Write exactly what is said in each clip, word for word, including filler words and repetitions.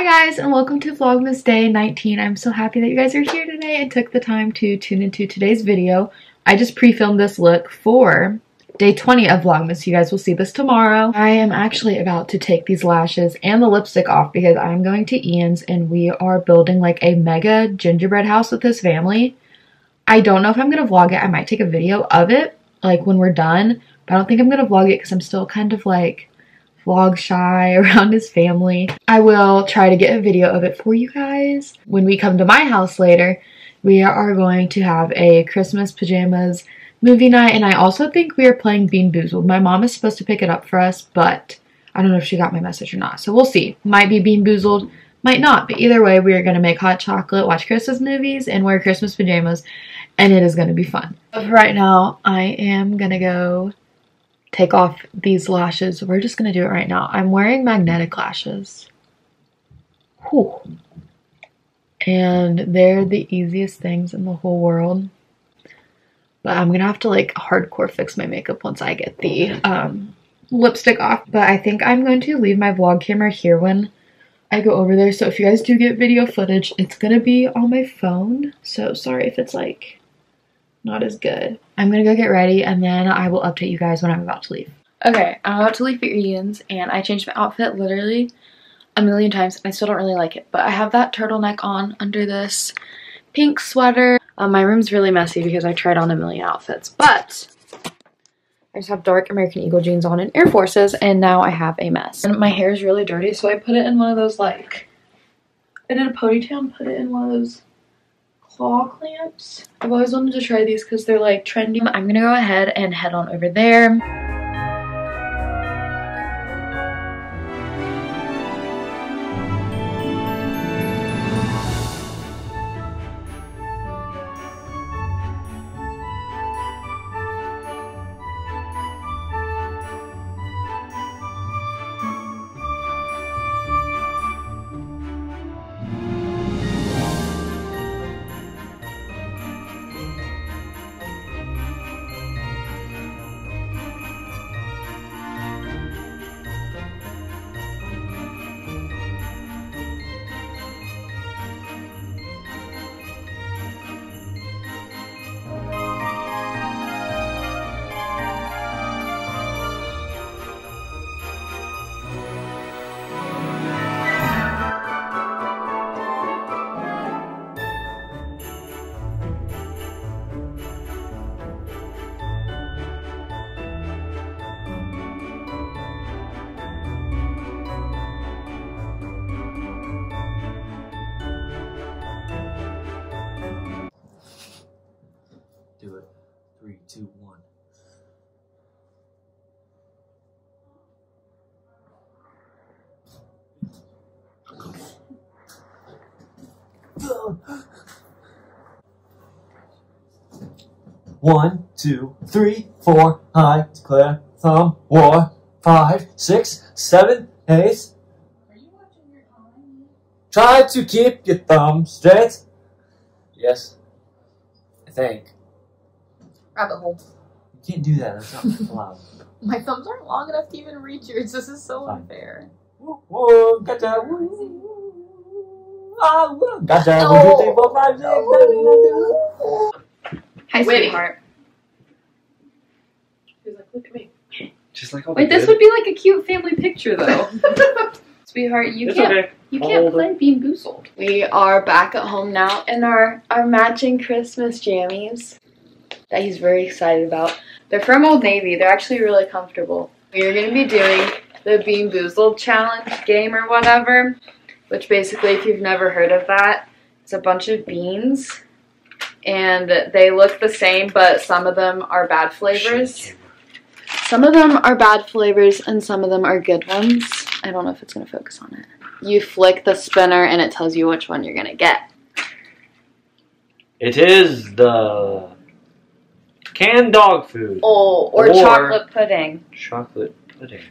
Hi guys, and welcome to Vlogmas Day nineteen. I'm so happy that you guys are here today and took the time to tune into today's video. I just pre-filmed this look for day twenty of Vlogmas. You guys will see this tomorrow. I am actually about to take these lashes and the lipstick off because I'm going to Ian's and we are building like a mega gingerbread house with his family. I don't know if I'm going to vlog it. I might take a video of it like when we're done, but I don't think I'm going to vlog it because I'm still kind of like vlog shy around his family. I will try to get a video of it for you guys. When we come to my house later, we are going to have a Christmas pajamas movie night, and I also think we are playing Bean Boozled. My mom is supposed to pick it up for us, but I don't know if she got my message or not, so we'll see. Might be Bean Boozled, might not, but either way, we are going to make hot chocolate, watch Christmas movies, and wear Christmas pajamas, and it is going to be fun. But for right now, I am going to go take off these lashes. We're just going to do it right now. I'm wearing magnetic lashes. Whew. And they're the easiest things in the whole world. But I'm going to have to like hardcore fix my makeup once I get the um, lipstick off. But I think I'm going to leave my vlog camera here when I go over there. So if you guys do get video footage, it's going to be on my phone. So sorry if it's like not as good. I'm going to go get ready and then I will update you guys when I'm about to leave. Okay, I'm about to leave for Ian's and I changed my outfit literally a million times and I still don't really like it. But I have that turtleneck on under this pink sweater. Um, my room's really messy because I tried on a million outfits, but I just have dark American Eagle jeans on and Air Forces, and now I have a mess. And my hair is really dirty, so I put it in one of those, like, I did a ponytail and put it in one of those claw clamps. I've always wanted to try these because they're, like, trendy. I'm gonna go ahead and head on over there. Three, two, one. One, two, three, four, high, declare, thumb, war, five, six, seven, eight. Are you watching your time? Try to keep your thumb straight. Yes, I think. Rabbit hole. You can't do that. That's not allowed. My thumbs aren't long enough to even reach yours. This is so Fine. unfair. Whoa, whoa, gotcha. Oh, gotcha. Oh. Hi, sweetheart. He's like, look at me. Just like all Wait, this good. would be like a cute family picture, though. Sweetheart, you it's can't okay. you I'll can't play it. Bean Boozled. We are back at home now in our our matching Christmas jammies that he's very excited about. They're from Old Navy. They're actually really comfortable. We are going to be doing the Bean Boozled challenge game or whatever, which basically, if you've never heard of that, it's a bunch of beans, and they look the same, but some of them are bad flavors. Some of them are bad flavors, and some of them are good ones. I don't know if it's going to focus on it. You flick the spinner, and it tells you which one you're going to get. It is the canned dog food. Oh, or, or chocolate pudding. Chocolate pudding.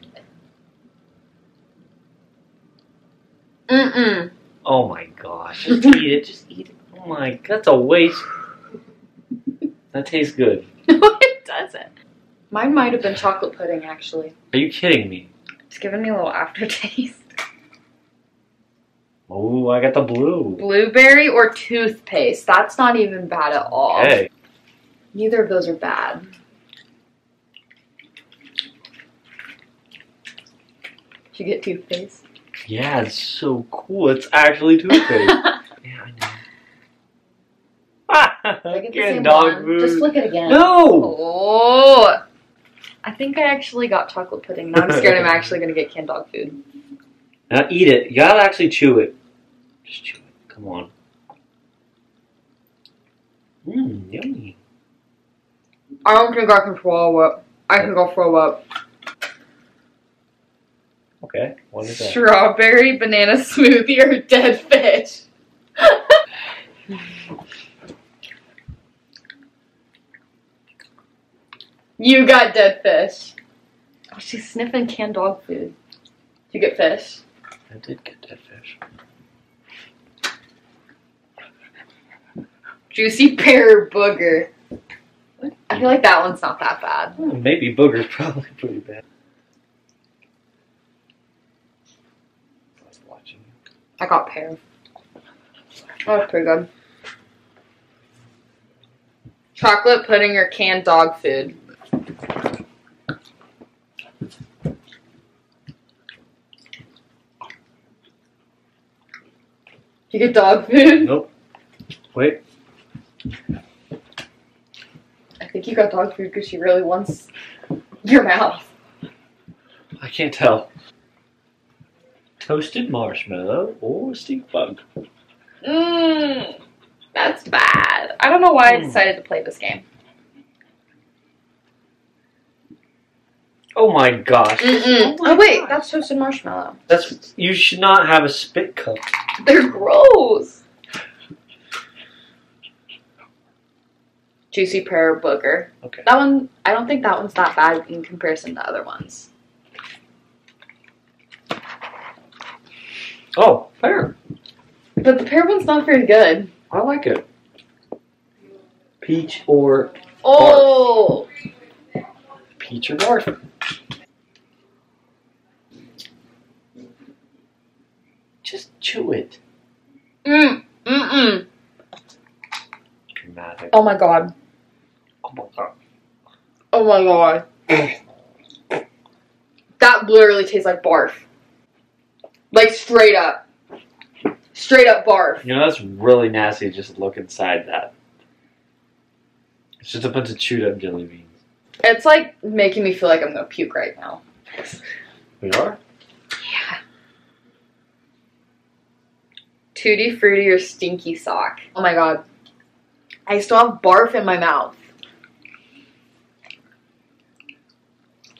Mm-mm. Oh my gosh. Just eat it. Just eat it. Oh my god. That's a waste. That tastes good. No, it doesn't. Mine might have been chocolate pudding, actually. Are you kidding me? It's giving me a little aftertaste. Oh, I got the blue. Blueberry or toothpaste. That's not even bad at all. Okay. Neither of those are bad. Did you get toothpaste? Yeah, it's so cool. It's actually toothpaste. Yeah, I know. Ah, I get the same dog food. Just look at it again. No! Oh, I think I actually got chocolate pudding. Now I'm scared I'm actually going to get canned dog food. Now eat it. You gotta actually chew it. Just chew it. Come on. Mmm, yummy. I don't think I can swallow it. I can go throw up. Okay, what is that? Strawberry banana smoothie or dead fish. You got dead fish. Oh, she's sniffing canned dog food. Did you get fish? I did get dead fish. Juicy pear booger. I feel like that one's not that bad. Well, maybe booger's probably pretty bad. I got pear. That was pretty good. Chocolate pudding or canned dog food. Did you get dog food? Nope. Wait. I think you got dog food because she really wants your mouth. I can't tell. Toasted marshmallow or stink bug. Mmm, that's bad. I don't know why I decided to play this game. Oh my gosh. Mm-mm. Oh, my oh wait, gosh. That's toasted marshmallow. That's you should not have a spit cup. They're gross. Juicy pear booger. Okay. That one, I don't think that one's that bad in comparison to other ones. Oh, pear. But the pear one's not very good. I like it. Peach or oh, barf. Peach or barf. Just chew it. Mm. Mm-mm. Dramatic. Oh my god. Oh my god. Oh my god. That literally tastes like barf. Like straight up. Straight up barf. You know, that's really nasty. Just look inside that. It's just a bunch of chewed up jelly beans. It's like making me feel like I'm going to puke right now. We are? Yeah. Tutti Frutti or stinky sock. Oh my god. I still have barf in my mouth.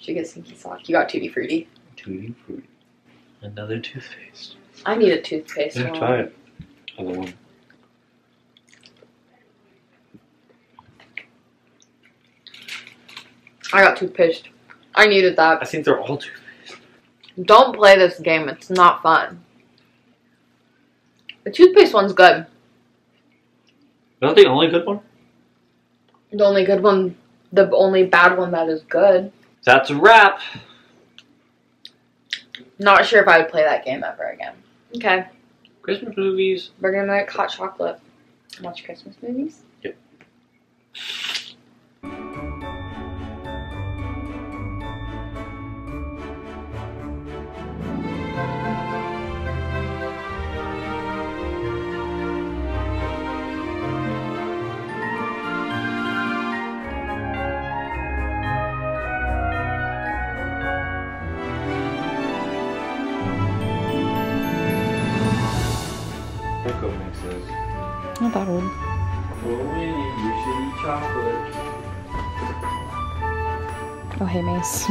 Should get stinky sock. You got Tutti Frutti. Tutti Frutti. Another toothpaste. I need a toothpaste. Yeah, try it. Other one. I got toothpaste. I needed that. I think they're all toothpaste. Don't play this game. It's not fun. The toothpaste one's good. Not the only good one? The only good one. The only bad one that is good. That's a wrap. Not sure if I would play that game ever again. Okay. Christmas movies. We're gonna make hot chocolate. Watch Christmas movies? Yep. Not that old. Oh, hey, Mace.